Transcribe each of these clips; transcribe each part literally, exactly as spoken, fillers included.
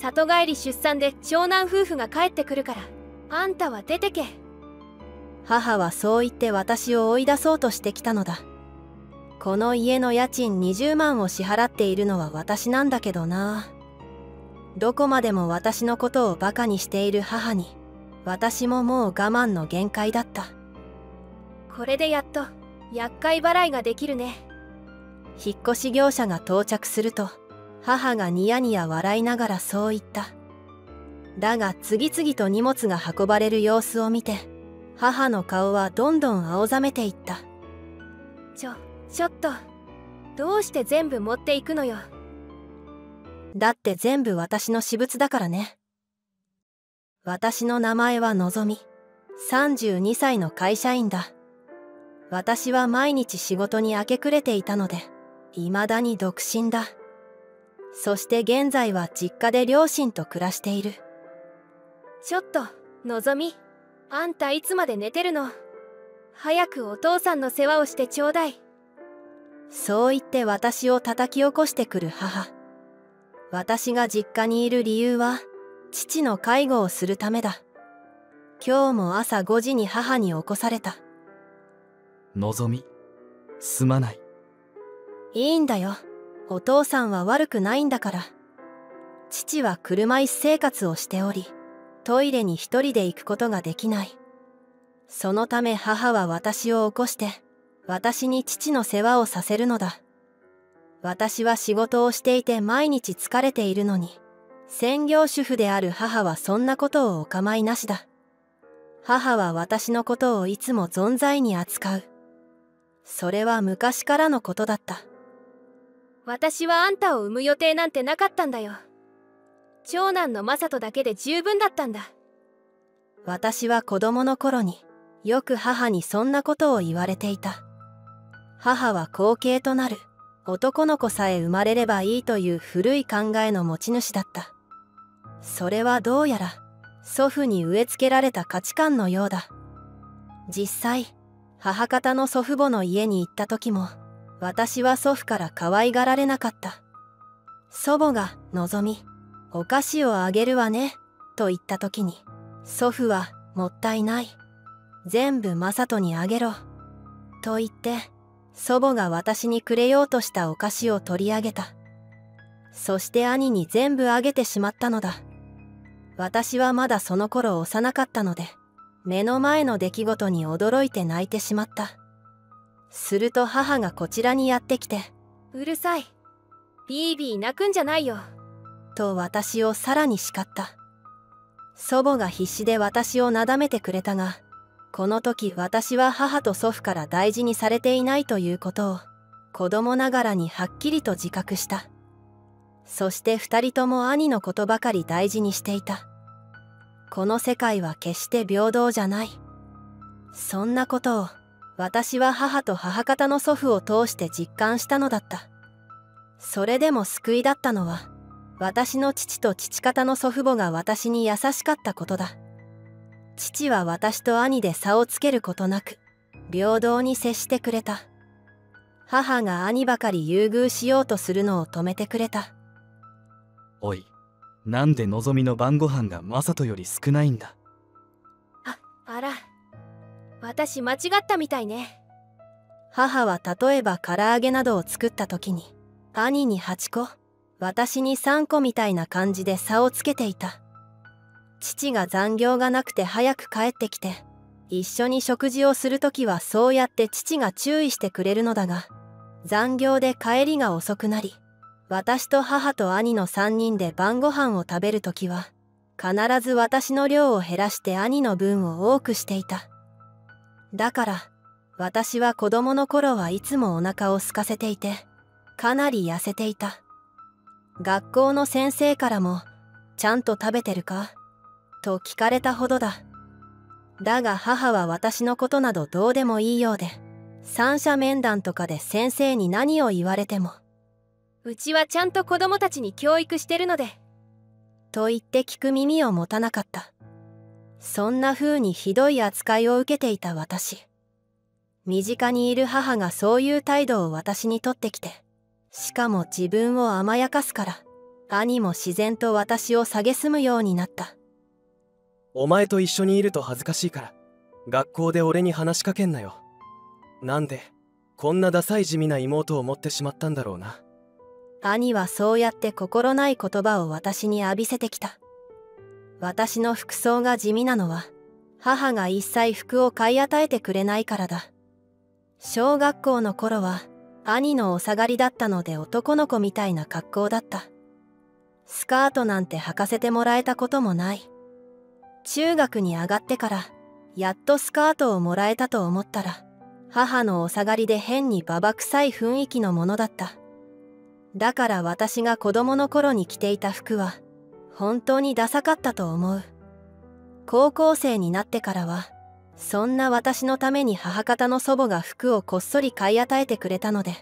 里帰り出産で長男夫婦が帰ってくるから、あんたは出てけ。母はそう言って私を追い出そうとしてきたのだ。この家の家賃にじゅうまんを支払っているのは私なんだけどな。どこまでも私のことをバカにしている母に、私ももう我慢の限界だった。これでやっと、厄介払いができるね。引っ越し業者が到着すると、母がニヤニヤ笑いながらそう言った。だが次々と荷物が運ばれる様子を見て、母の顔はどんどん青ざめていった。ちょ、ちょっと、どうして全部持っていくのよ。だって全部私の私物だからね。私の名前はのぞみ。さんじゅうにさいの会社員だ。私は毎日仕事に明け暮れていたので、未だに独身だ。そして現在は実家で両親と暮らしている。ちょっと、のぞみ。あんたいつまで寝てるの？早くお父さんの世話をしてちょうだい。そう言って私を叩き起こしてくる母。私が実家にいる理由は、父の介護をするためだ。今日も朝ごじに母に起こされた。のぞみ、すまない。いいんだよ。お父さんは悪くないんだから。父は車椅子生活をしており、トイレに一人で行くことができない。そのため母は私を起こして、私に父の世話をさせるのだ。私は仕事をしていて毎日疲れているのに、専業主婦である母はそんなことをお構いなしだ。母は私のことをいつも存在に扱う。それは昔からのことだった。私はあんたを産む予定なんてなかったんだよ。長男の雅人だけで十分だったんだ。私は子供の頃によく母にそんなことを言われていた。母は後継となる。男の子さえ生まれればいいという古い考えの持ち主だった。それはどうやら祖父に植え付けられた価値観のようだ。実際、母方の祖父母の家に行った時も、私は祖父から可愛がられなかった。祖母が、のぞみ、お菓子をあげるわね、と言った時に、祖父は、もったいない。全部雅人にあげろ。と言って、祖母が私にくれようとしたお菓子を取り上げた。そして兄に全部あげてしまったのだ。私はまだその頃幼かったので、目の前の出来事に驚いて泣いてしまった。すると母がこちらにやってきて、うるさい。ビービー泣くんじゃないよ。と私をさらに叱った。祖母が必死で私をなだめてくれたが、この時私は母と祖父から大事にされていないということを子供ながらにはっきりと自覚した。そして二人とも兄のことばかり大事にしていた。この世界は決して平等じゃない。そんなことを私は母と母方の祖父を通して実感したのだった。それでも救いだったのは私の父と父方の祖父母が私に優しかったことだ。父は私と兄で差をつけることなく、平等に接してくれた。母が兄ばかり優遇しようとするのを止めてくれた。おい、なんでのぞみの晩ご飯が雅人より少ないんだ。あ、あら。私間違ったみたいね。母は例えば唐揚げなどを作った時に、兄にはちこ、私にさんこみたいな感じで差をつけていた。父が残業がなくて早く帰ってきて、一緒に食事をするときはそうやって父が注意してくれるのだが、残業で帰りが遅くなり、私と母と兄のさんにんで晩ご飯を食べるときは、必ず私の量を減らして兄の分を多くしていた。だから、私は子供の頃はいつもお腹を空かせていて、かなり痩せていた。学校の先生からも、ちゃんと食べてるか？と聞かれたほどだ。だが母は私のことなどどうでもいいようで、三者面談とかで先生に何を言われても、うちはちゃんと子供たちに教育してるので、と言って聞く耳を持たなかった。そんな風にひどい扱いを受けていた私。身近にいる母がそういう態度を私にとってきて、しかも自分を甘やかすから、兄も自然と私を蔑むようになった。お前と一緒にいると恥ずかしいから、学校で俺に話しかけんなよ。なんで、こんなダサい地味な妹を持ってしまったんだろうな。兄はそうやって心ない言葉を私に浴びせてきた。私の服装が地味なのは、母が一切服を買い与えてくれないからだ。小学校の頃は兄のお下がりだったので、男の子みたいな格好だった。スカートなんて履かせてもらえたこともない。中学に上がってからやっとスカートをもらえたと思ったら、母のお下がりで変にババ臭い雰囲気のものだった。だから私が子供の頃に着ていた服は本当にダサかったと思う。高校生になってからはそんな私のために母方の祖母が服をこっそり買い与えてくれたので、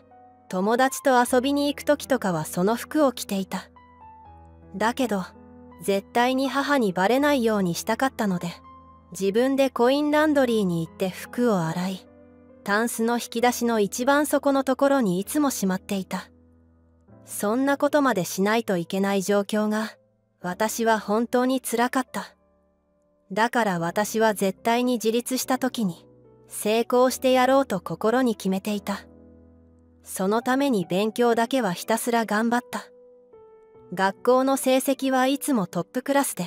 友達と遊びに行く時とかはその服を着ていた。だけど絶対に母にバレないようにしたかったので、自分でコインランドリーに行って服を洗い、タンスの引き出しの一番底のところにいつもしまっていた。そんなことまでしないといけない状況が私は本当につらかった。だから私は絶対に自立した時に成功してやろうと心に決めていた。そのために勉強だけはひたすら頑張った。学校の成績はいつもトップクラスで、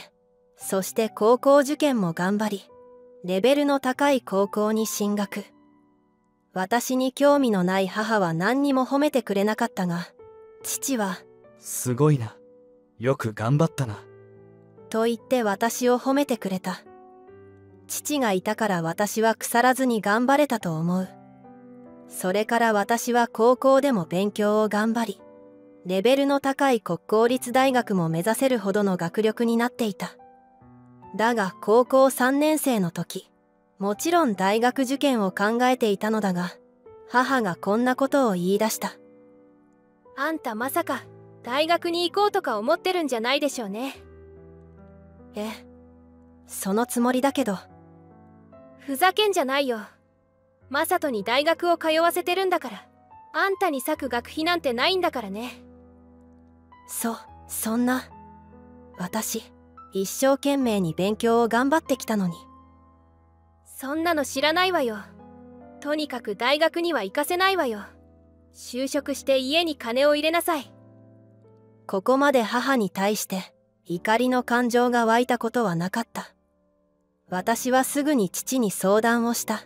そして高校受験も頑張り、レベルの高い高校に進学。私に興味のない母は何にも褒めてくれなかったが、父は「すごいな。よく頑張ったな」と言って私を褒めてくれた。父がいたから私は腐らずに頑張れたと思う。それから私は高校でも勉強を頑張り、レベルの高い国公立大学も目指せるほどの学力になっていた。だが高校さんねん生の時、もちろん大学受験を考えていたのだが、母がこんなことを言い出した。あんたまさか大学に行こうとか思ってるんじゃないでしょうね。ええ、そのつもりだけど。ふざけんじゃないよ。マサトに大学を通わせてるんだから、あんたに割く学費なんてないんだからね。そ、そんな。私、一生懸命に勉強を頑張ってきたのに。そんなの知らないわよ。とにかく大学には行かせないわよ。就職して家に金を入れなさい。ここまで母に対して、怒りの感情が湧いたことはなかった。私はすぐに父に相談をした。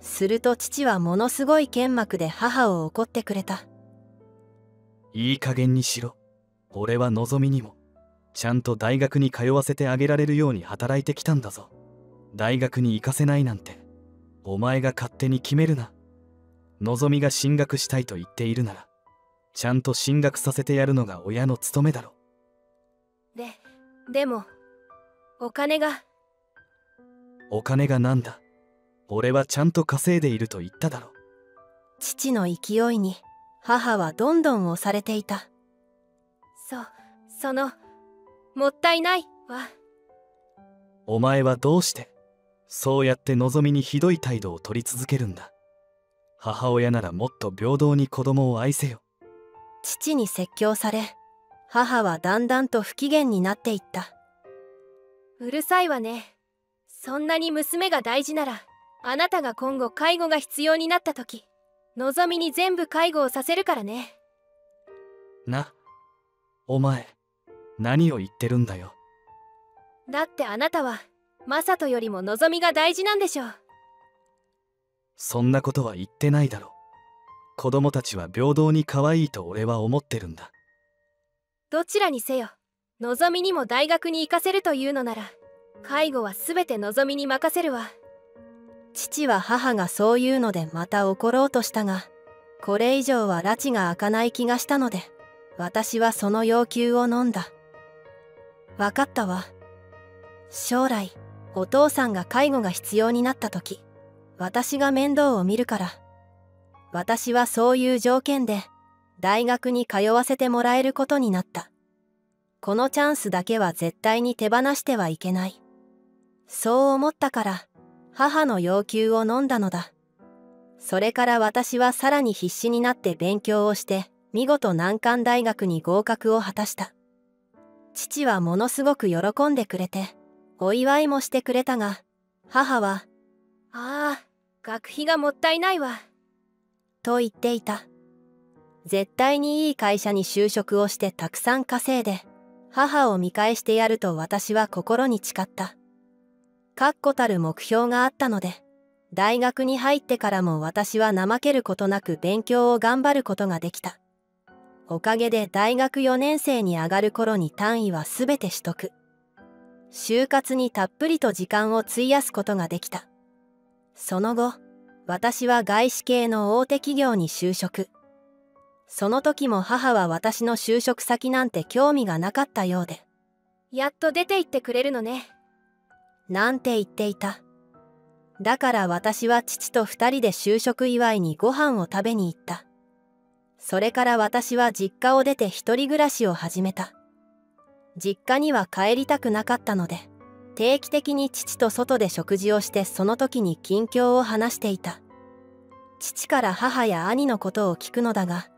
すると父はものすごい剣幕で母を怒ってくれた。いい加減にしろ。俺はのぞみにも、ちゃんと大学に通わせてあげられるように働いてきたんだぞ。大学に行かせないなんて、お前が勝手に決めるな。のぞみが進学したいと言っているなら、ちゃんと進学させてやるのが親の務めだろ。で、でも、お金が。お金がなんだ。俺はちゃんと稼いでいると言っただろ。父の勢いに、母はどんどん押されていた。そ、その、もったいないわ。お前はどうして、そうやってのぞみにひどい態度を取り続けるんだ。母親ならもっと平等に子供を愛せよ。父に説教され、母はだんだんと不機嫌になっていった。うるさいわね。そんなに娘が大事なら、あなたが今後介護が必要になった時、のぞみに全部介護をさせるからね。な、お前、何を言ってるんだよ。だってあなたは、マサトよりものぞみが大事なんでしょう。そんなことは言ってないだろ。子供たちは平等に可愛いと俺は思ってるんだ。どちらにせよ、のぞみにも大学に行かせるというのなら、介護はすべてのぞみに任せるわ。父は母がそう言うのでまた怒ろうとしたが、これ以上は拉致が開かない気がしたので、私はその要求を飲んだ。わかったわ。将来、お父さんが介護が必要になった時、私が面倒を見るから。私はそういう条件で、大学に通わせてもらえることになった。このチャンスだけは絶対に手放してはいけない。そう思ったから、母の要求を飲んだのだ。それから私はさらに必死になって勉強をして、見事難関大学に合格を果たした。父はものすごく喜んでくれて、お祝いもしてくれたが、母は、ああ、学費がもったいないわ、と言っていた。絶対にいい会社に就職をしてたくさん稼いで、母を見返してやると私は心に誓った。確固たる目標があったので、大学に入ってからも私は怠けることなく勉強を頑張ることができた。おかげで大学よねんせいに上がる頃に単位はすべて取得。就活にたっぷりと時間を費やすことができた。その後、私は外資系の大手企業に就職。その時も母は私の就職先なんて興味がなかったようで。やっと出て行ってくれるのね。なんて言っていた。だから私は父と二人で就職祝いにご飯を食べに行った。それから私は実家を出て一人暮らしを始めた。実家には帰りたくなかったので、定期的に父と外で食事をしてその時に近況を話していた。父から母や兄のことを聞くのだが、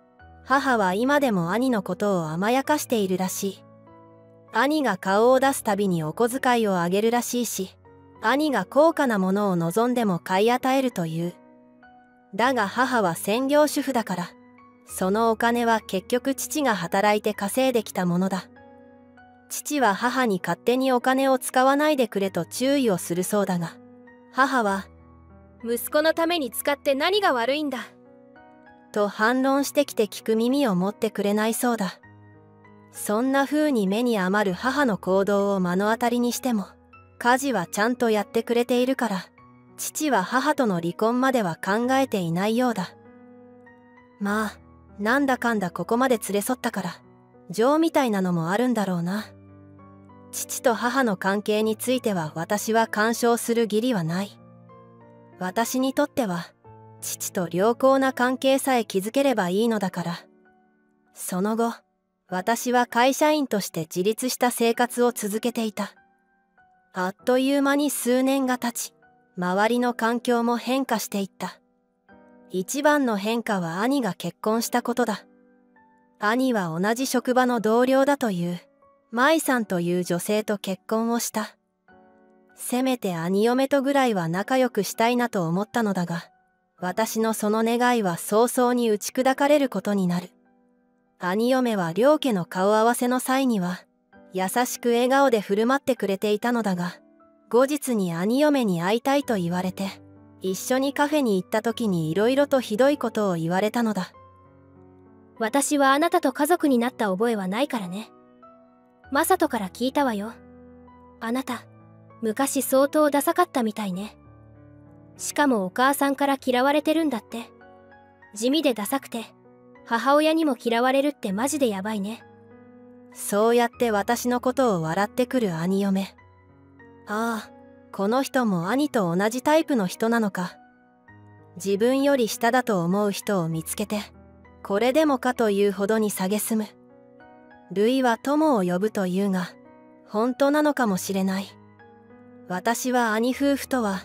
母は今でも兄のことを甘やかしているらしい。兄が顔を出すたびにお小遣いをあげるらしいし、兄が高価なものを望んでも買い与えるという。だが母は専業主婦だから、そのお金は結局父が働いて稼いできたものだ。父は母に勝手にお金を使わないでくれと注意をするそうだが、母は、息子のために使って何が悪いんだ。と反論してきて聞く耳を持ってくれないそうだ。そんな風に目に余る母の行動を目の当たりにしても、家事はちゃんとやってくれているから、父は母との離婚までは考えていないようだ。まあ、なんだかんだここまで連れ添ったから、情みたいなのもあるんだろうな。父と母の関係については私は干渉する義理はない。私にとっては、父と良好な関係さえ築ければいいのだから。その後、私は会社員として自立した生活を続けていた。あっという間に数年が経ち、周りの環境も変化していった。一番の変化は兄が結婚したことだ。兄は同じ職場の同僚だという、舞さんという女性と結婚をした。せめて兄嫁とぐらいは仲良くしたいなと思ったのだが、私のその願いは早々に打ち砕かれることになる。兄嫁は両家の顔合わせの際には、優しく笑顔で振る舞ってくれていたのだが、後日に兄嫁に会いたいと言われて、一緒にカフェに行った時にいろいろとひどいことを言われたのだ。私はあなたと家族になった覚えはないからね。マサトから聞いたわよ。あなた、昔相当ダサかったみたいね。しかもお母さんから嫌われてるんだって。地味でダサくて、母親にも嫌われるってマジでやばいね。そうやって私のことを笑ってくる兄嫁。ああ、この人も兄と同じタイプの人なのか。自分より下だと思う人を見つけて、これでもかというほどに蔑む。類は友を呼ぶというが、本当なのかもしれない。私は兄夫婦とは、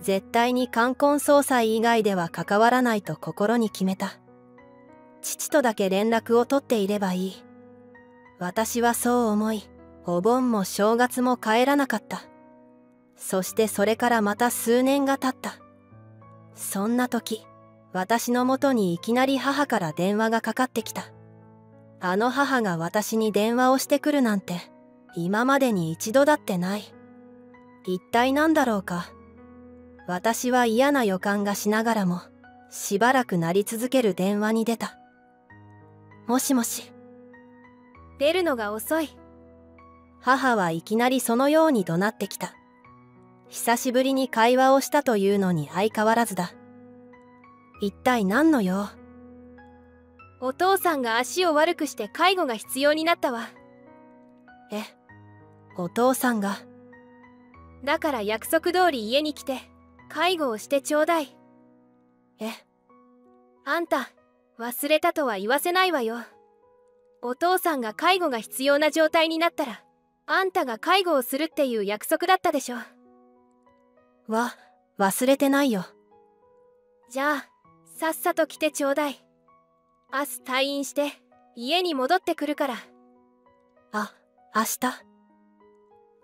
絶対に冠婚葬祭以外では関わらないと心に決めた。父とだけ連絡を取っていればいい。私はそう思い、お盆も正月も帰らなかった。そしてそれからまた数年が経った。そんな時、私のもとにいきなり母から電話がかかってきた。あの母が私に電話をしてくるなんて、今までに一度だってない。一体何だろうか。私は嫌な予感がしながらも、しばらく鳴り続ける電話に出た。もしもし。出るのが遅い。母はいきなりそのように怒鳴ってきた。久しぶりに会話をしたというのに相変わらずだ。一体何の用？お父さんが足を悪くして介護が必要になったわ。え、お父さんが？だから約束通り家に来て。介護をしてちょうだい。え？あんた、忘れたとは言わせないわよ。お父さんが介護が必要な状態になったら、あんたが介護をするっていう約束だったでしょ。わ、忘れてないよ。じゃあ、さっさと来てちょうだい。明日退院して家に戻ってくるから。あ、明日。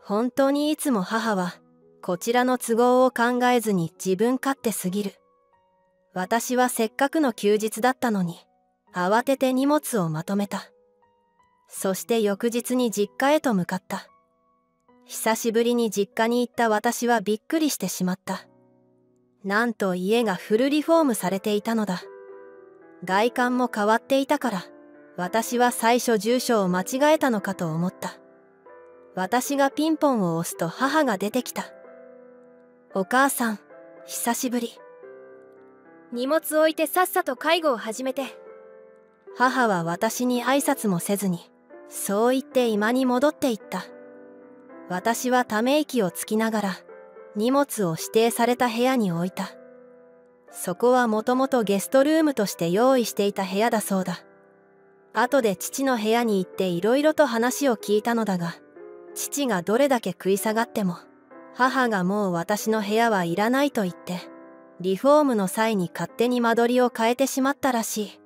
本当にいつも母はこちらの都合を考えずに自分勝手すぎる。私はせっかくの休日だったのに慌てて荷物をまとめた。そして翌日に実家へと向かった。久しぶりに実家に行った私はびっくりしてしまった。なんと家がフルリフォームされていたのだ。外観も変わっていたから私は最初住所を間違えたのかと思った。私がピンポンを押すと母が出てきた。お母さん、久しぶり。荷物置いてさっさと介護を始めて。母は私に挨拶もせずにそう言って居間に戻っていった。私はため息をつきながら荷物を指定された部屋に置いた。そこはもともとゲストルームとして用意していた部屋だそうだ。後で父の部屋に行っていろいろと話を聞いたのだが、父がどれだけ食い下がっても母がもう私の部屋はいらないと言ってリフォームの際に勝手に間取りを変えてしまったらし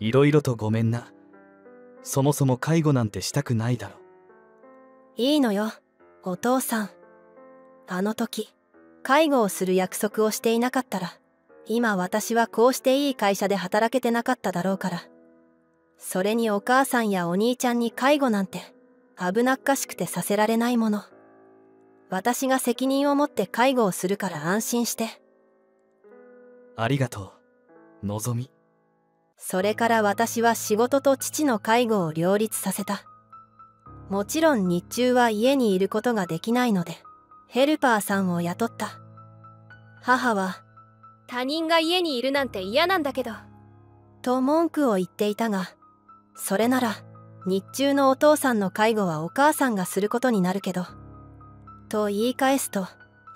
い。いろいろとごめんな。そもそも介護なんてしたくないだろ。いいのよ、お父さん。あの時介護をする約束をしていなかったら今私はこうしていい会社で働けてなかっただろうから。それにお母さんやお兄ちゃんに介護なんて危なっかしくてさせられないもの。私が責任を持って介護をするから安心して。ありがとう、のぞみ。それから私は仕事と父の介護を両立させた。もちろん日中は家にいることができないのでヘルパーさんを雇った。母は「他人が家にいるなんて嫌なんだけど」と文句を言っていたが、それなら日中のお父さんの介護はお母さんがすることになるけどと言い返すと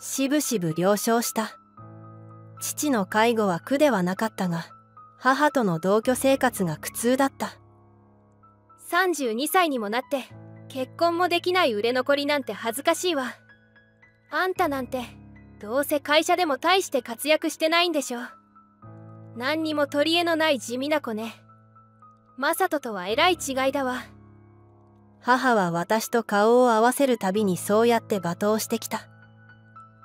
しぶしぶ了承した。父の介護は苦ではなかったが母との同居生活が苦痛だった。さんじゅうにさいにもなって結婚もできない売れ残りなんて恥ずかしいわ。あんたなんてどうせ会社でも大して活躍してないんでしょ。何にも取り柄のない地味な子ね。マサトとはえらい違いだわ。母は私と顔を合わせるたびにそうやって罵倒してきた。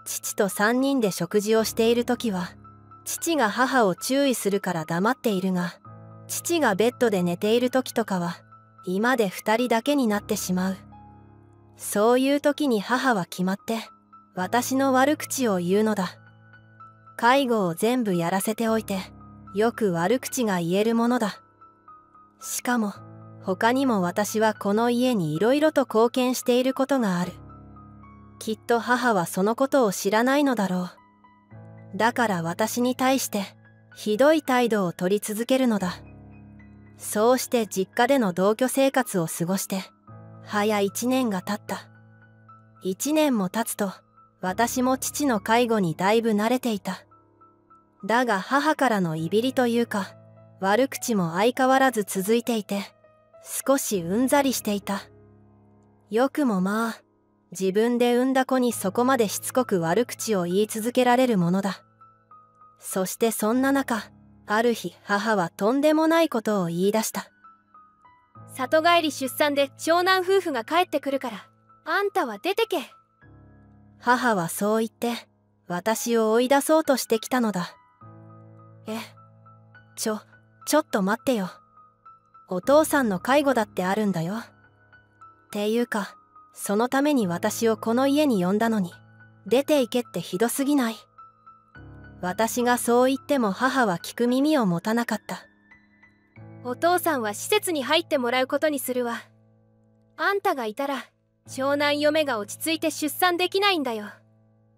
父と三人で食事をしている時は父が母を注意するから黙っているが、父がベッドで寝ている時とかは居間で二人だけになってしまう。そういう時に母は決まって私の悪口を言うのだ。介護を全部やらせておいてよく悪口が言えるものだ。しかも他にも私はこの家にいろいろと貢献していることがある。きっと母はそのことを知らないのだろう。だから私に対してひどい態度を取り続けるのだ。そうして実家での同居生活を過ごして早一年が経った。一年も経つと私も父の介護にだいぶ慣れていた。だが母からのいびりというか悪口も相変わらず続いていて少しうんざりしていた。よくもまあ自分で産んだ子にそこまでしつこく悪口を言い続けられるものだ。そしてそんな中ある日母はとんでもないことを言い出した。里帰り出産で長男夫婦が帰ってくるからあんたは出てけ。母はそう言って私を追い出そうとしてきたのだ。え、ちょ、ちょっと待ってよ。お父さんの介護だってあるんだよ。っていうか、そのために私をこの家に呼んだのに、出て行けってひどすぎない。私がそう言っても母は聞く耳を持たなかった。お父さんは施設に入ってもらうことにするわ。あんたがいたら、長男嫁が落ち着いて出産できないんだよ。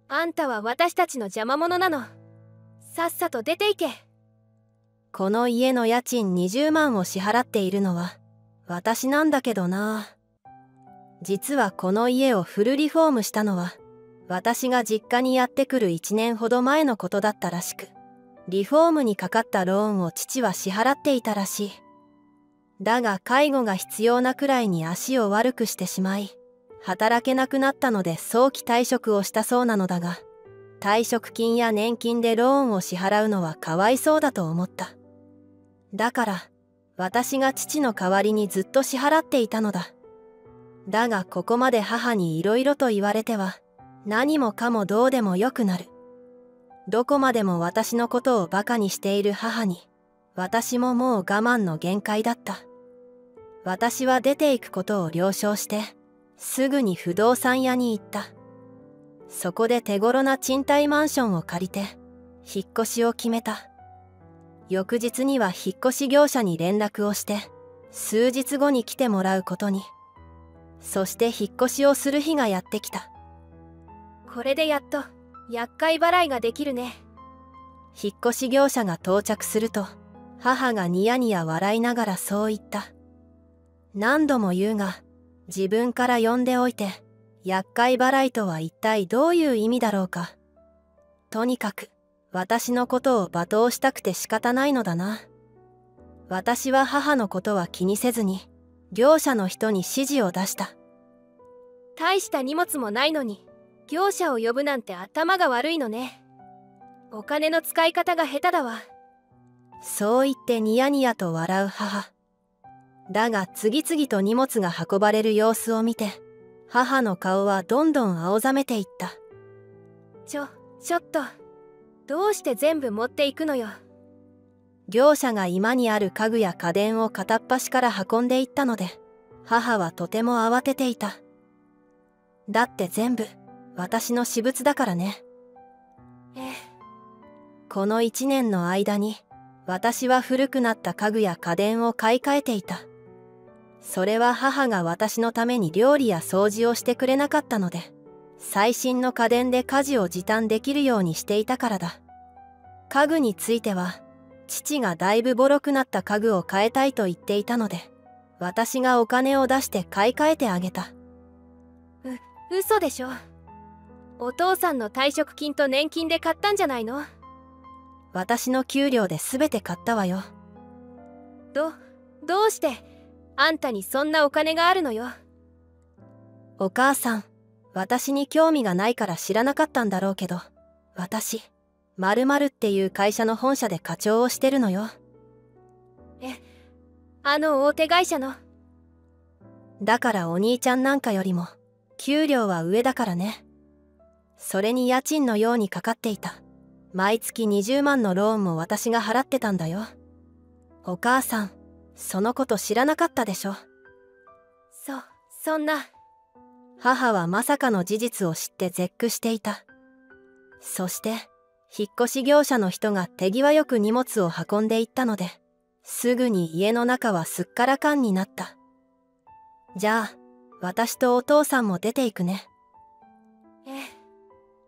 あんたは私たちの邪魔者なの。さっさと出て行け。この家の家賃にじゅうまんを支払っているのは私なんだけどな。実はこの家をフルリフォームしたのは私が実家にやってくるいちねんほど前のことだったらしく、リフォームにかかったローンを父は支払っていたらしい。だが介護が必要なくらいに足を悪くしてしまい働けなくなったので早期退職をしたそうなのだが、退職金や年金でローンを支払うのはかわいそうだと思った。だから私が父の代わりにずっと支払っていたのだ。だがここまで母にいろいろと言われては何もかもどうでもよくなる。どこまでも私のことをバカにしている母に私ももう我慢の限界だった。私は出ていくことを了承してすぐに不動産屋に行った。そこで手頃な賃貸マンションを借りて引っ越しを決めた。翌日には引っ越し業者に連絡をして数日後に来てもらうことに。そして引っ越しをする日がやってきた。これでやっと厄介払いができるね。引っ越し業者が到着すると母がニヤニヤ笑いながらそう言った。何度も言うが自分から呼んでおいて厄介払いとは一体どういう意味だろうか。とにかく私のことを罵倒したくて仕方ないのだな。私は母のことは気にせずに業者の人に指示を出した。大した荷物もないのに業者を呼ぶなんて頭が悪いのね。お金の使い方が下手だわ。そう言ってニヤニヤと笑う母。だが次々と荷物が運ばれる様子を見て母の顔はどんどん青ざめていった。ちょ、ちょっとどうして全部持っていくのよ。業者が今にある家具や家電を片っ端から運んでいったので母はとても慌てていた。だって全部私の私物だからね。ええ。この一年の間に私は古くなった家具や家電を買い替えていた。それは母が私のために料理や掃除をしてくれなかったので最新の家電で家事を時短できるようにしていたからだ。家具については父がだいぶボロくなった家具を買いたいと言っていたので私がお金を出して買い替えてあげた。う嘘でしょ。お父さんの退職金と年金で買ったんじゃないの。私の給料で全て買ったわよ。どどうしてあんたにそんなお金があるのよ。お母さん、私に興味がないから知らなかったんだろうけど、私〇〇っていう会社の本社で課長をしてるのよ。え、あの大手会社の。だからお兄ちゃんなんかよりも給料は上だからね。それに家賃のようにかかっていた。毎月にじゅうまんのローンも私が払ってたんだよ。お母さん、そのこと知らなかったでしょ。そ、そんな。母はまさかの事実を知って絶句していた。そして、引っ越し業者の人が手際よく荷物を運んでいったので、すぐに家の中はすっからかんになった。じゃあ、私とお父さんも出ていくね。ええ、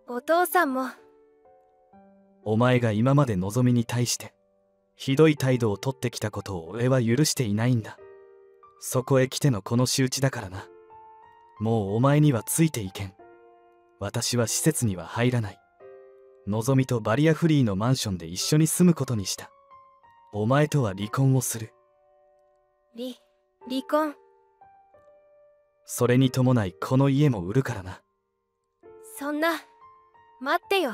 お父さんも。お前が今までのぞみに対してひどい態度をとってきたことを俺は許していないんだ。そこへ来てのこの仕打ちだからな。もうお前にはついていけん。私は施設には入らない。のぞみとバリアフリーのマンションで一緒に住むことにした。お前とは離婚をする。り離婚。それに伴いこの家も売るからな。そんな。待ってよ。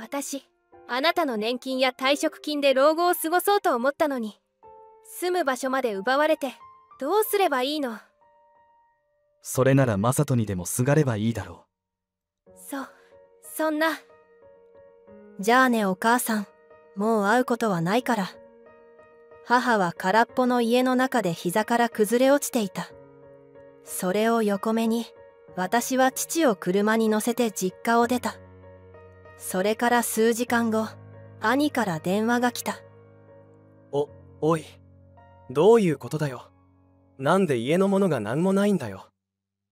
私、あなたの年金や退職金で老後を過ごそうと思ったのに、住む場所まで奪われてどうすればいいの。それならマサトにでもすがればいいだろう。そ、そんな。じゃあねお母さん、もう会うことはないから。母は空っぽの家の中で膝から崩れ落ちていた。それを横目に、私は父を車に乗せて実家を出た。それから数時間後、兄から電話が来た。お、おい、どういうことだよ。なんで家のものが何もないんだよ。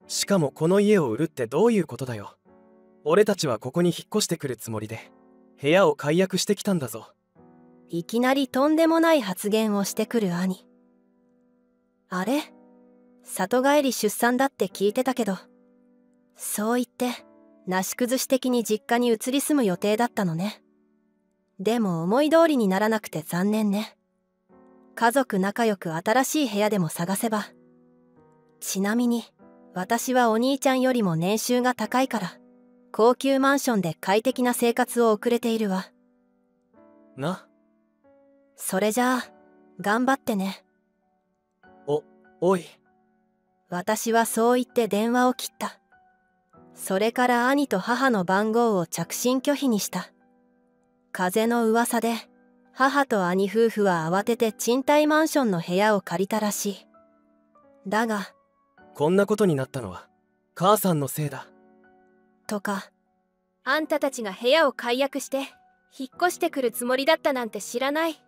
しかもこの家を売るってどういうことだよ。俺たちはここに引っ越してくるつもりで、部屋を解約してきたんだぞ。いきなりとんでもない発言をしてくる兄。あれ？里帰り出産だって聞いてたけど。そう言って、なし崩し的に実家に移り住む予定だったのね。でも思い通りにならなくて残念ね。家族仲良く新しい部屋でも探せば。ちなみに私はお兄ちゃんよりも年収が高いから高級マンションで快適な生活を送れているわな。それじゃあ頑張ってね。お、おい。私はそう言って電話を切った。それから兄と母の番号を着信拒否にした。風の噂で、母と兄夫婦は慌てて賃貸マンションの部屋を借りたらしい。だが、こんなことになったのは母さんのせいだ。とか、あんたたちが部屋を解約して、引っ越してくるつもりだったなんて知らない。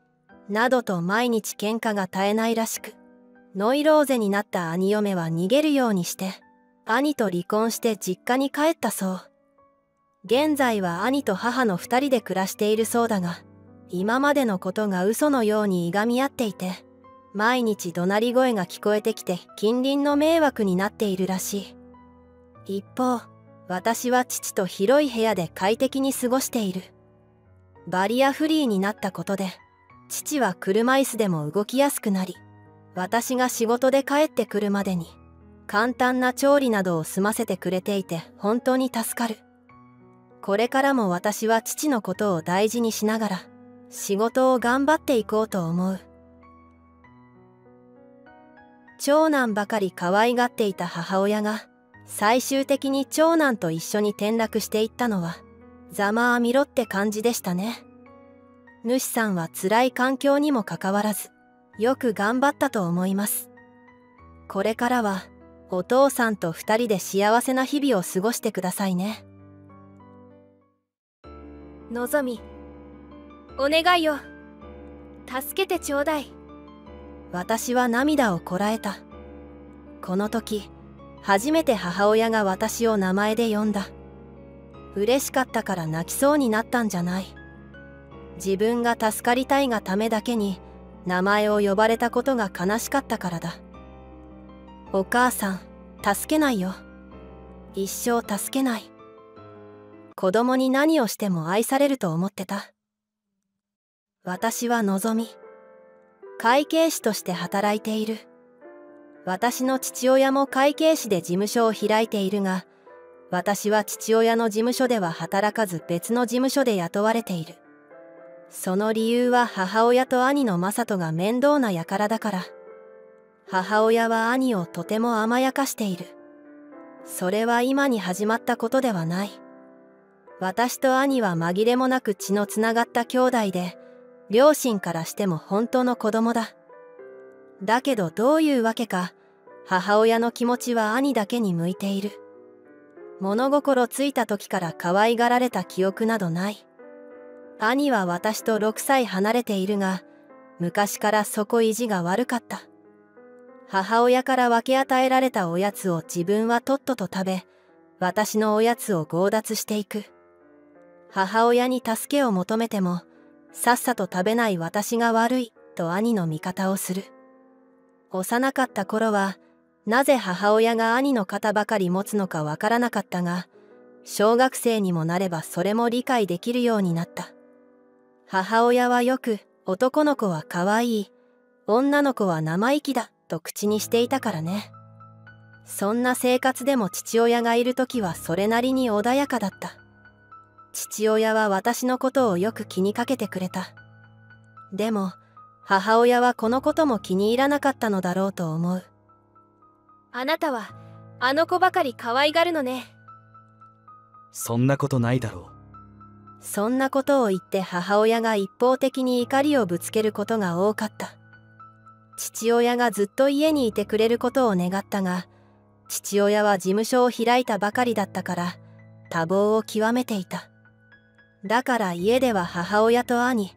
などと毎日喧嘩が絶えないらしく、ノイローゼになった兄嫁は逃げるようにして、兄と離婚して実家に帰ったそう。現在は兄と母の二人で暮らしているそうだが、今までのことが嘘のようにいがみ合っていて、毎日怒鳴り声が聞こえてきて近隣の迷惑になっているらしい。一方、私は父と広い部屋で快適に過ごしている。バリアフリーになったことで、父は車椅子でも動きやすくなり、私が仕事で帰ってくるまでに簡単な調理などを済ませてくれていて本当に助かる。これからも私は父のことを大事にしながら仕事を頑張っていこうと思う。長男ばかり可愛がっていた母親が最終的に長男と一緒に転落していったのはざまあみろって感じでしたね。主さんは辛い環境にもかかわらずよく頑張ったと思います。これからはお父さんと二人で幸せな日々を過ごしてくださいね。のぞみ、お願いよ。助けてちょうだい。私は涙をこらえた。この時、初めて母親が私を名前で呼んだ。嬉しかったから泣きそうになったんじゃない。自分が助かりたいがためだけに、名前を呼ばれたことが悲しかったからだ。お母さん、助けないよ。一生助けない。子供に何をしても愛されると思ってた。私はのぞみ。会計士として働いている。私の父親も会計士で事務所を開いているが、私は父親の事務所では働かず別の事務所で雇われている。その理由は母親と兄の雅人が面倒な輩だから。母親は兄をとても甘やかしている。それは今に始まったことではない。私と兄は紛れもなく血のつながった兄弟で、両親からしても本当の子供だ。だけどどういうわけか、母親の気持ちは兄だけに向いている。物心ついた時から可愛がられた記憶などない。兄は私とろくさい離れているが、昔から底意地が悪かった。母親から分け与えられたおやつを自分はとっとと食べ、私のおやつを強奪していく。母親に助けを求めても、さっさと食べない私が悪いと兄の味方をする。幼かった頃は、なぜ母親が兄の肩ばかり持つのかわからなかったが、小学生にもなればそれも理解できるようになった。母親はよく「男の子は可愛い、女の子は生意気だ」と口にしていたからね。そんな生活でも父親がいる時はそれなりに穏やかだった。父親は私のことをよく気にかけてくれた。でも母親はこのことも気に入らなかったのだろうと思う。あなたはあの子ばかり可愛がるのね。そんなことないだろう。そんなことを言って母親が一方的に怒りをぶつけることが多かった。父親がずっと家にいてくれることを願ったが、父親は事務所を開いたばかりだったから多忙を極めていた。だから家では母親と兄、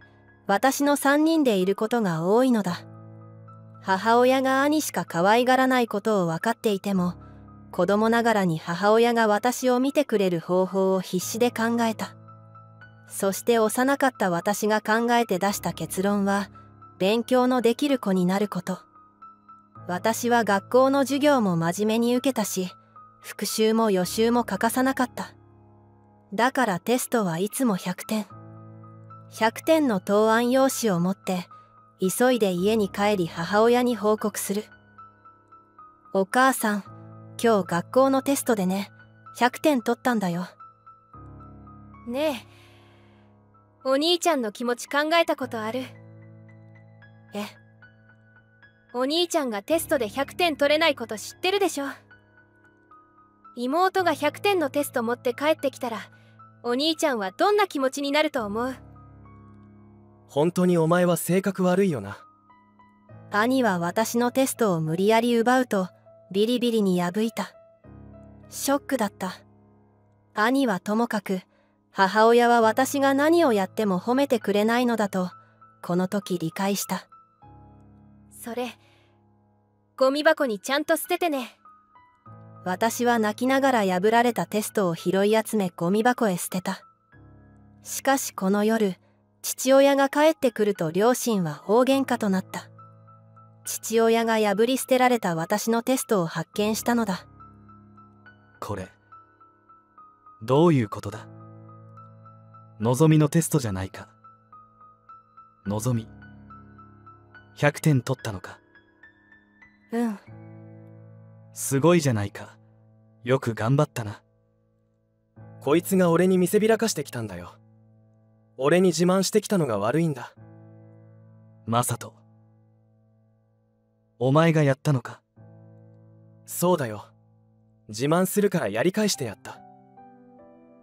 私のさんにんでいることが多いのだ。母親が兄しか可愛がらないことを分かっていても、子供ながらに母親が私を見てくれる方法を必死で考えた。そして幼かった私が考えて出した結論は、勉強のできる子になること。私は学校の授業も真面目に受けたし、復習も予習も欠かさなかった。だからテストはいつもひゃくてん。ひゃくてんの答案用紙を持って、急いで家に帰り母親に報告する。お母さん、今日学校のテストでね、ひゃくてん取ったんだよ。ねえ。お兄ちゃんの気持ち考えたことある？え、お兄ちゃんがテストでひゃくてん取れないこと知ってるでしょ。妹がひゃくてんのテスト持って帰ってきたらお兄ちゃんはどんな気持ちになると思う？本当にお前は性格悪いよな。兄は私のテストを無理やり奪うとビリビリに破いた。ショックだった。兄はともかく母親は私が何をやっても褒めてくれないのだとこの時理解した。それゴミ箱にちゃんと捨ててね。私は泣きながら破られたテストを拾い集めゴミ箱へ捨てた。しかしこの夜父親が帰ってくると両親は大喧嘩となった。父親が破り捨てられた私のテストを発見したのだ。これどういうことだ？のぞみのテストじゃないか。のぞみひゃくてん取ったのか。うん。すごいじゃないか。よく頑張ったな。こいつが俺に見せびらかしてきたんだよ。俺に自慢してきたのが悪いんだ。マサト、お前がやったのか。そうだよ。自慢するからやり返してやった。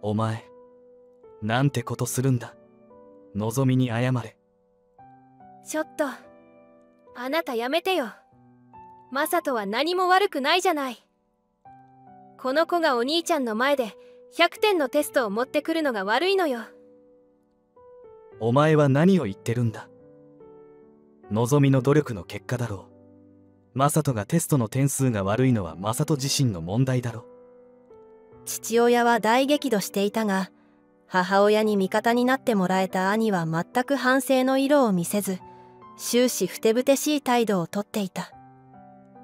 お前、なんてことするんだ。のぞみに謝れ。ちょっと、あなたやめてよ。マサトは何も悪くないじゃない。この子がお兄ちゃんの前でひゃくてんのテストを持ってくるのが悪いのよ。お前は何を言ってるんだ。のぞみの努力の結果だろう。マサトがテストの点数が悪いのはマサト自身の問題だろ。父親は大激怒していたが、母親に味方になってもらえた兄は全く反省の色を見せず、終始ふてぶてしい態度をとっていた。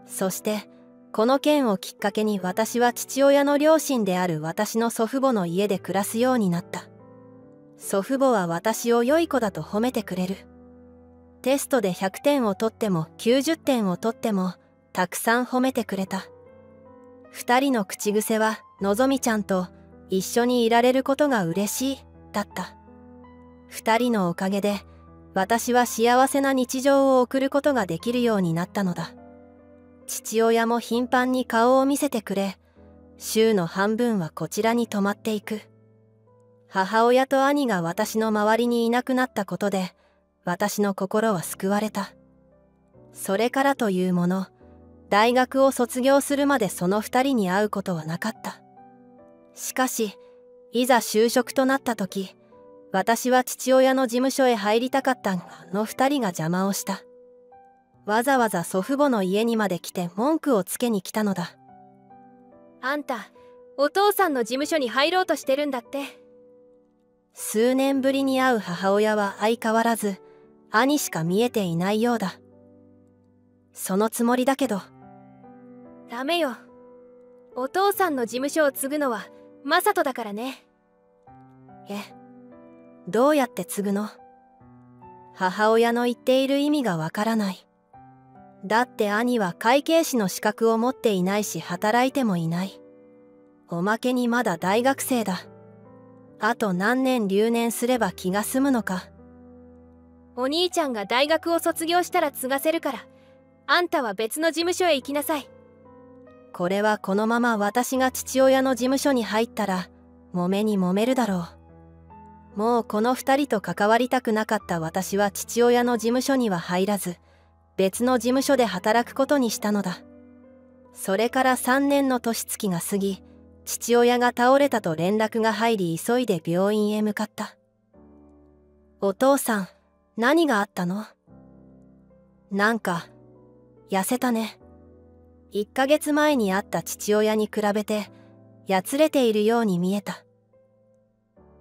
そしてこの件をきっかけに私は父親の両親である私の祖父母の家で暮らすようになった。祖父母は私を良い子だと褒めてくれる。テストでひゃくてんを取ってもきゅうじゅってんを取ってもたくさん褒めてくれた。ふたりの口癖はのぞみちゃんと一緒にいられることが嬉しいだった。ふたりのおかげで私は幸せな日常を送ることができるようになったのだ。父親も頻繁に顔を見せてくれ、週の半分はこちらに泊まっていく。母親と兄が私の周りにいなくなったことで私の心は救われた。それからというもの、大学を卒業するまでそのふたりに会うことはなかった。しかしいざ就職となった時、私は父親の事務所へ入りたかったが、あのふたりが邪魔をした。わざわざ祖父母の家にまで来て文句をつけに来たのだ。あんた、お父さんの事務所に入ろうとしてるんだって。数年ぶりに会う母親は相変わらず兄しか見えていないようだ。そのつもりだけど。ダメよ。お父さんの事務所を継ぐのはマサトだからね。え、どうやって継ぐの？母親の言っている意味がわからない。だって兄は会計士の資格を持っていないし働いてもいない。おまけにまだ大学生だ。あと何年留年すれば気が済むのか。お兄ちゃんが大学を卒業したら継がせるから、あんたは別の事務所へ行きなさい。これはこのまま私が父親の事務所に入ったら揉めに揉めるだろう。もうこのふたりと関わりたくなかった私は父親の事務所には入らず、別の事務所で働くことにしたのだ。それからさんねんの年月が過ぎ、父親が倒れたと連絡が入り、急いで病院へ向かった。お父さん、何があったの？なんか痩せたね。いっかげつまえに会った父親に比べてやつれているように見えた。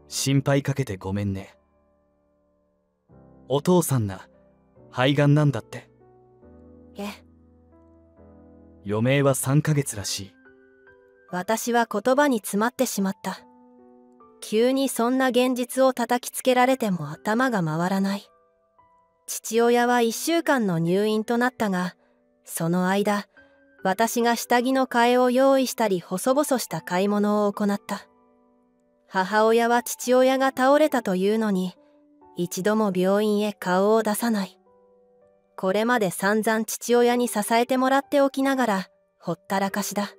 心配かけてごめんね。お父さんな、肺がんなんだって。え、余命はさんかげつらしい。私は言葉に詰まってしまった。急にそんな現実を叩きつけられても頭が回らない。父親はいっしゅうかんの入院となったが、その間私が下着の替えを用意したり細々した買い物を行った。母親は父親が倒れたというのに一度も病院へ顔を出さない。これまで散々父親に支えてもらっておきながらほったらかしだ。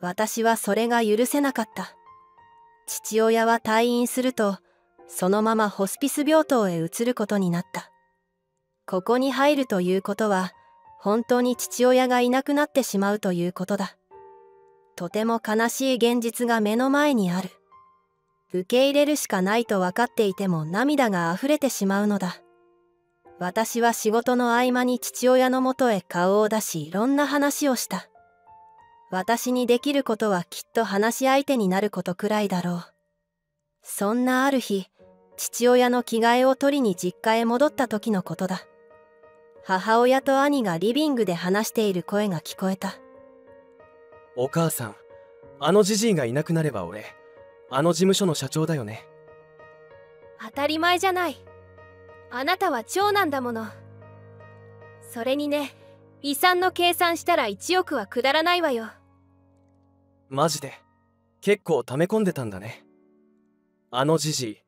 私はそれが許せなかった。父親は退院するとそのままホスピス病棟へ移ることになった。ここに入るということは本当に父親がいなくなってしまうということだ。とても悲しい現実が目の前にある。受け入れるしかないと分かっていても涙があふれてしまうのだ。私は仕事の合間に父親のもとへ顔を出し、いろんな話をした。私にできることはきっと話し相手になることくらいだろう。そんなある日、父親の着替えを取りに実家へ戻った時のことだ。母親と兄がリビングで話している声が聞こえた。お母さん、あのじじいがいなくなれば俺、あの事務所の社長だよね。当たり前じゃない。あなたは長男だもの。それにね、遺産の計算したらいちおくはくだらないわよ。マジで、結構溜め込んでたんだね。あのじじい、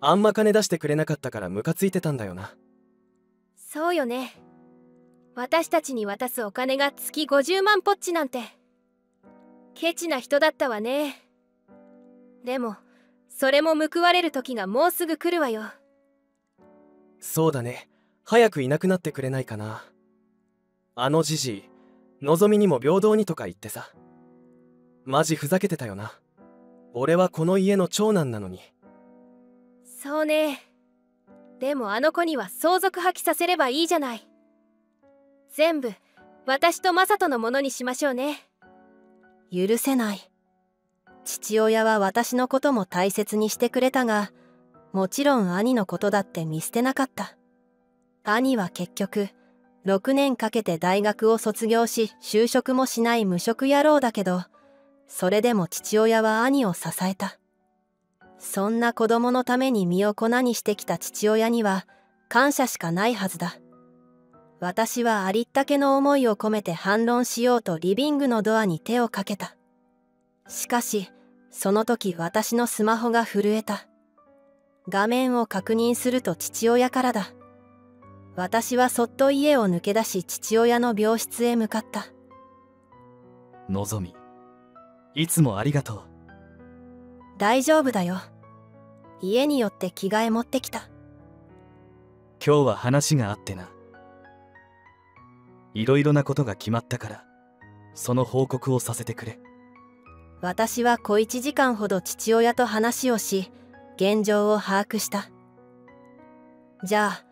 あんま金出してくれなかったからムカついてたんだよな。そうよね。私たちに渡すお金が月ごじゅうまんポッチなんて。ケチな人だったわね。でも、それも報われる時がもうすぐ来るわよ。そうだね。早くいなくなってくれないかな。あのじじい、のぞみにも平等にとか言ってさ。マジふざけてたよな。俺はこの家の長男なのに。そうね。でもあの子には相続破棄させればいいじゃない。全部私とマサトのものにしましょうね。許せない。父親は私のことも大切にしてくれたが、もちろん兄のことだって見捨てなかった。兄は結局ろくねんかけて大学を卒業し、就職もしない無職野郎だけど、それでも父親は兄を支えた。そんな子供のために身を粉にしてきた父親には感謝しかないはずだ。私はありったけの思いを込めて反論しようとリビングのドアに手をかけた。しかしその時、私のスマホが震えた。画面を確認すると父親からだ。私はそっと家を抜け出し、父親の病室へ向かった。のぞみ、いつもありがとう。大丈夫だよ。家に寄って着替え持ってきた。今日は話があってな。いろいろなことが決まったから、その報告をさせてくれ。私は小一時間ほど父親と話をし、現状を把握した。じゃあ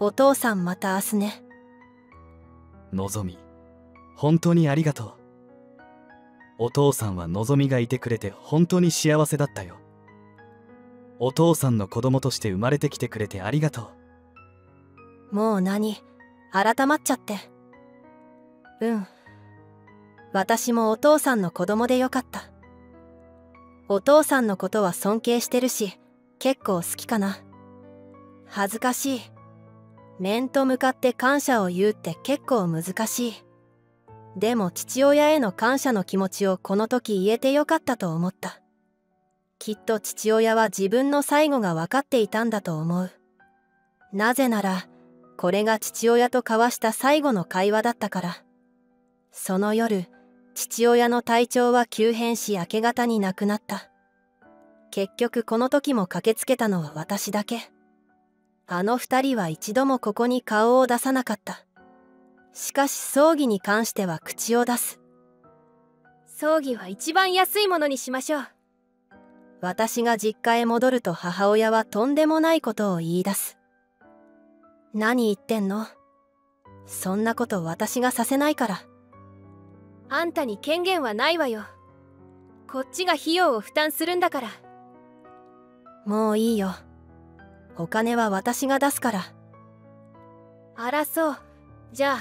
お父さん、また明日ね。のぞみ、本当にありがとう。お父さんはのぞみがいてくれて本当に幸せだったよ。お父さんの子供として生まれてきてくれてありがとう。もう何、改まっちゃって。うん、私もお父さんの子供でよかった。お父さんのことは尊敬してるし、結構好きかな。恥ずかしい。面と向かって感謝を言うって結構難しい。でも父親への感謝の気持ちをこの時言えてよかったと思った。きっと父親は自分の最後が分かっていたんだと思う。なぜなら、これが父親と交わした最後の会話だったから。その夜、父親の体調は急変し、明け方に亡くなった。結局この時も駆けつけたのは私だけ。あの二人は一度もここに顔を出さなかった。しかし葬儀に関しては口を出す。葬儀は一番安いものにしましょう。私が実家へ戻ると、母親はとんでもないことを言い出す。何言ってんの？そんなこと私がさせないから。あんたに権限はないわよ。こっちが費用を負担するんだから。もういいよ。お金は私が出すから。あらそう。じゃあ、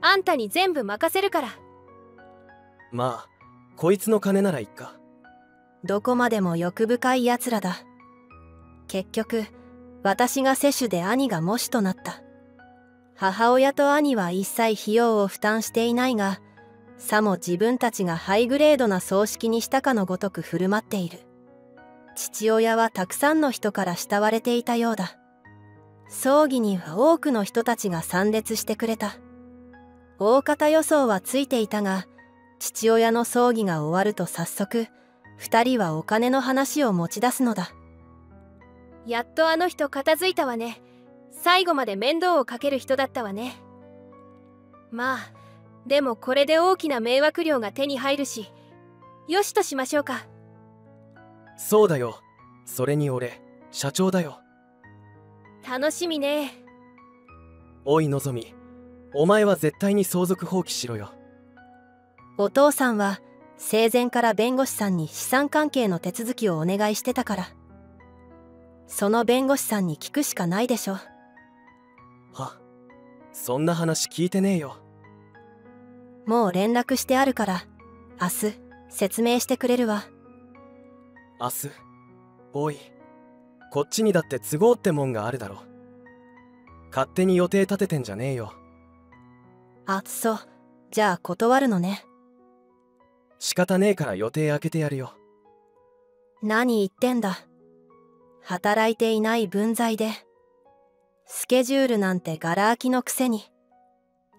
あんたに全部任せるから。まあ、こいつの金ならいっか。どこまでも欲深い奴らだ。結局、私が世襲で兄が喪主となった。母親と兄は一切費用を負担していないが、さも自分たちがハイグレードな葬式にしたかのごとく振る舞っている。父親はたくさんの人から慕われていたようだ。葬儀には多くの人たちが参列してくれた。大方予想はついていたが、父親の葬儀が終わると早速二人はお金の話を持ち出すのだ。やっとあの人片付いたわね。最後まで面倒をかける人だったわね。まあでもこれで大きな迷惑料が手に入るし、よしとしましょうか。そうだよ。それに俺社長だよ。楽しみね。おいのぞみ、お前は絶対に相続放棄しろよ。お父さんは生前から弁護士さんに資産関係の手続きをお願いしてたから、その弁護士さんに聞くしかないでしょ。は、そんな話聞いてねえよ。もう連絡してあるから、明日説明してくれるわ。明日？おい、こっちにだって都合ってもんがあるだろ。勝手に予定立ててんじゃねえよ。あっそ、じゃあ断るのね。仕方ねえから予定空けてやるよ。何言ってんだ。働いていない分際でスケジュールなんてガラ空きのくせに。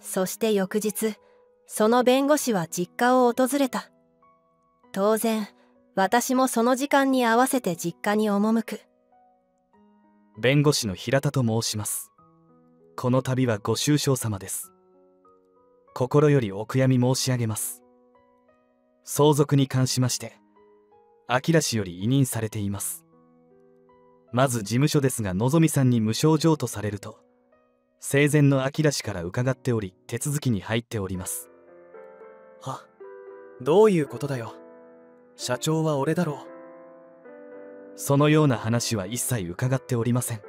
そして翌日、その弁護士は実家を訪れた。当然私もその時間に合わせて実家に赴く。弁護士の平田と申します。この度はご愁傷様です。心よりお悔やみ申し上げます。相続に関しまして明氏より委任されています。まず事務所ですが、のぞみさんに無償譲渡されると生前の明氏から伺っており、手続きに入っております。は、どういうことだよ。社長は俺だろう。そのような話は一切伺っておりません。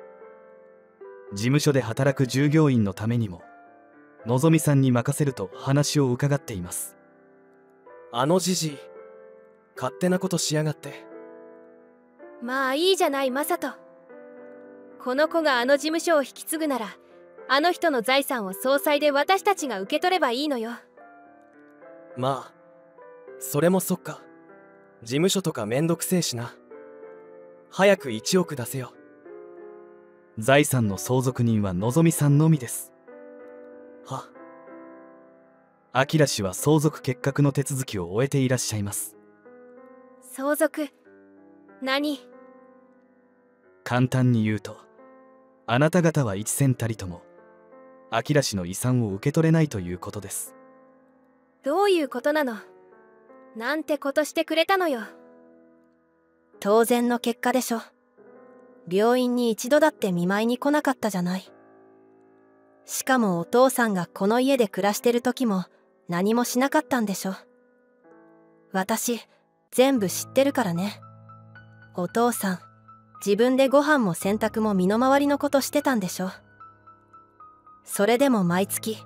事務所で働く従業員のためにものぞみさんに任せると話を伺っています。あのじじい、勝手なことしやがって。まあいいじゃない、マサト。この子があの事務所を引き継ぐなら、あの人の財産を総裁で私たちが受け取ればいいのよ。まあそれもそっか。事務所とかめんどくせえしな。早くいちおく出せよ。財産の相続人はのぞみさんのみです。は、あきら氏は相続結核の手続きを終えていらっしゃいます。相続？何？簡単に言うと、あなた方は一銭たりともあきら氏の遺産を受け取れないということです。どういうことなの？なんてことしてくれたのよ。当然の結果でしょ。病院に一度だって見舞いに来なかったじゃない。しかもお父さんがこの家で暮らしてる時も何もしなかったんでしょ。私全部知ってるからね。お父さん自分でご飯も洗濯も身の回りのことしてたんでしょ。それでも毎月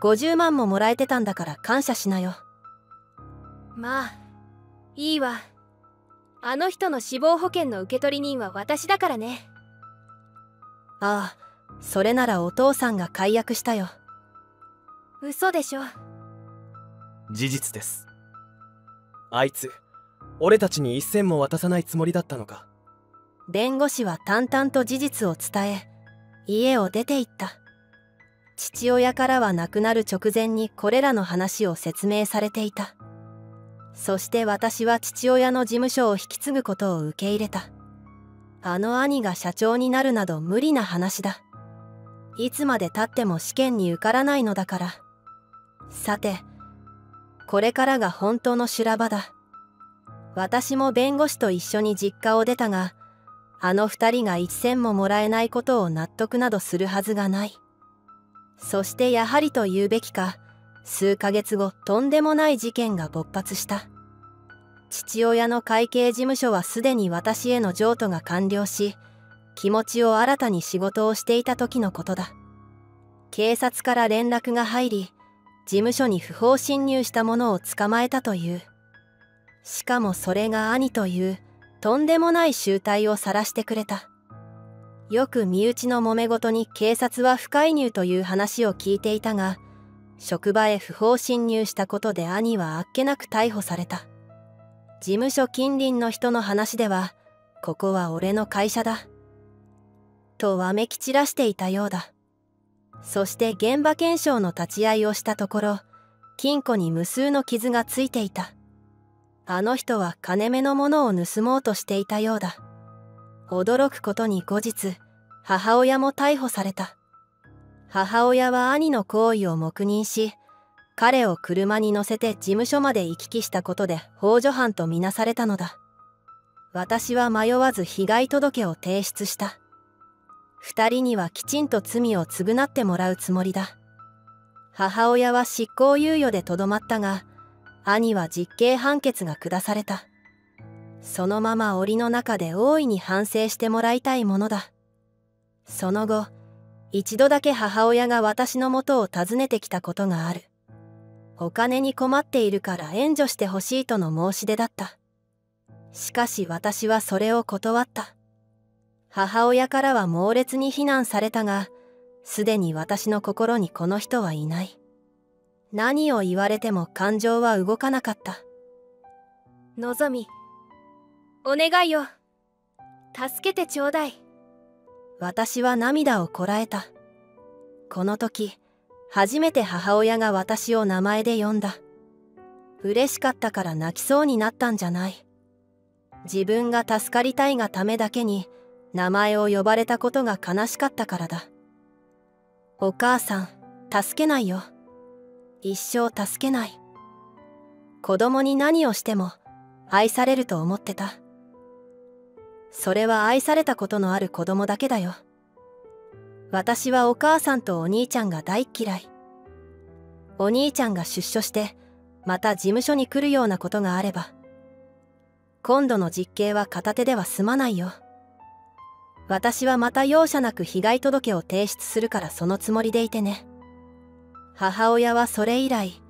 ごじゅうまんももらえてたんだから感謝しなよ。まあいいわ。あの人の死亡保険の受取人は私だからね。ああ、それならお父さんが解約したよ。嘘でしょ。事実です。あいつ俺たちに一銭も渡さないつもりだったのか。弁護士は淡々と事実を伝え、家を出て行った。父親からは亡くなる直前にこれらの話を説明されていた。そして私は父親の事務所を引き継ぐことを受け入れた。あの兄が社長になるなど無理な話だ。いつまでたっても試験に受からないのだから。さて、これからが本当の修羅場だ。私も弁護士と一緒に実家を出たが、あの二人が一銭ももらえないことを納得などするはずがない。そしてやはりと言うべきか、数ヶ月後、とんでもない事件が勃発した。父親の会計事務所はすでに私への譲渡が完了し、気持ちを新たに仕事をしていた時のことだ。警察から連絡が入り、事務所に不法侵入した者を捕まえたという。しかもそれが兄というとんでもない醜態を晒してくれた。よく身内の揉め事に警察は不介入という話を聞いていたが、職場へ不法侵入したことで兄はあっけなく逮捕された。事務所近隣の人の話では、ここは俺の会社だ。とわめき散らしていたようだ。そして現場検証の立ち会いをしたところ、金庫に無数の傷がついていた。あの人は金目のものを盗もうとしていたようだ。驚くことに後日、母親も逮捕された。母親は兄の行為を黙認し、彼を車に乗せて事務所まで行き来したことで幇助犯とみなされたのだ。私は迷わず被害届を提出した。二人にはきちんと罪を償ってもらうつもりだ。母親は執行猶予でとどまったが、兄は実刑判決が下された。そのまま檻の中で大いに反省してもらいたいものだ。その後、一度だけ母親が私のもとを訪ねてきたことがある。お金に困っているから援助してほしいとの申し出だった。しかし私はそれを断った。母親からは猛烈に非難されたが、すでに私の心にこの人はいない。何を言われても感情は動かなかった。のぞみ、お願いよ。助けてちょうだい。私は涙をこらえた。この時、初めて母親が私を名前で呼んだ。嬉しかったから泣きそうになったんじゃない。自分が助かりたいがためだけに名前を呼ばれたことが悲しかったからだ。お母さん、助けないよ。一生助けない。子供に何をしても愛されると思ってた。それは愛されたことのある子供だけだよ。私はお母さんとお兄ちゃんが大嫌い。お兄ちゃんが出所してまた事務所に来るようなことがあれば、今度の実刑は片手では済まないよ。私はまた容赦なく被害届を提出するからそのつもりでいてね。母親はそれ以来、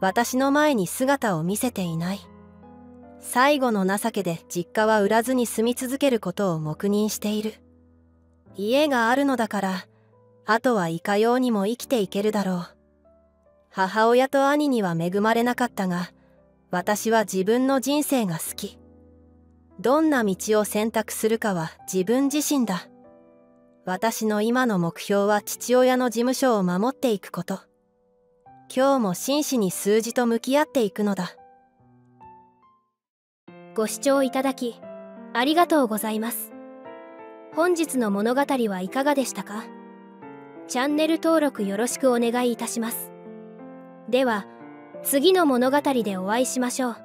私の前に姿を見せていない。最後の情けで実家は売らずに住み続けることを黙認している。家があるのだから、あとはいかようにも生きていけるだろう。母親と兄には恵まれなかったが、私は自分の人生が好き。どんな道を選択するかは自分自身だ。私の今の目標は父親の事務所を守っていくこと。今日も真摯に数字と向き合っていくのだ。ご視聴いただき、ありがとうございます。本日の物語はいかがでしたか？チャンネル登録よろしくお願いいたします。では、次の物語でお会いしましょう。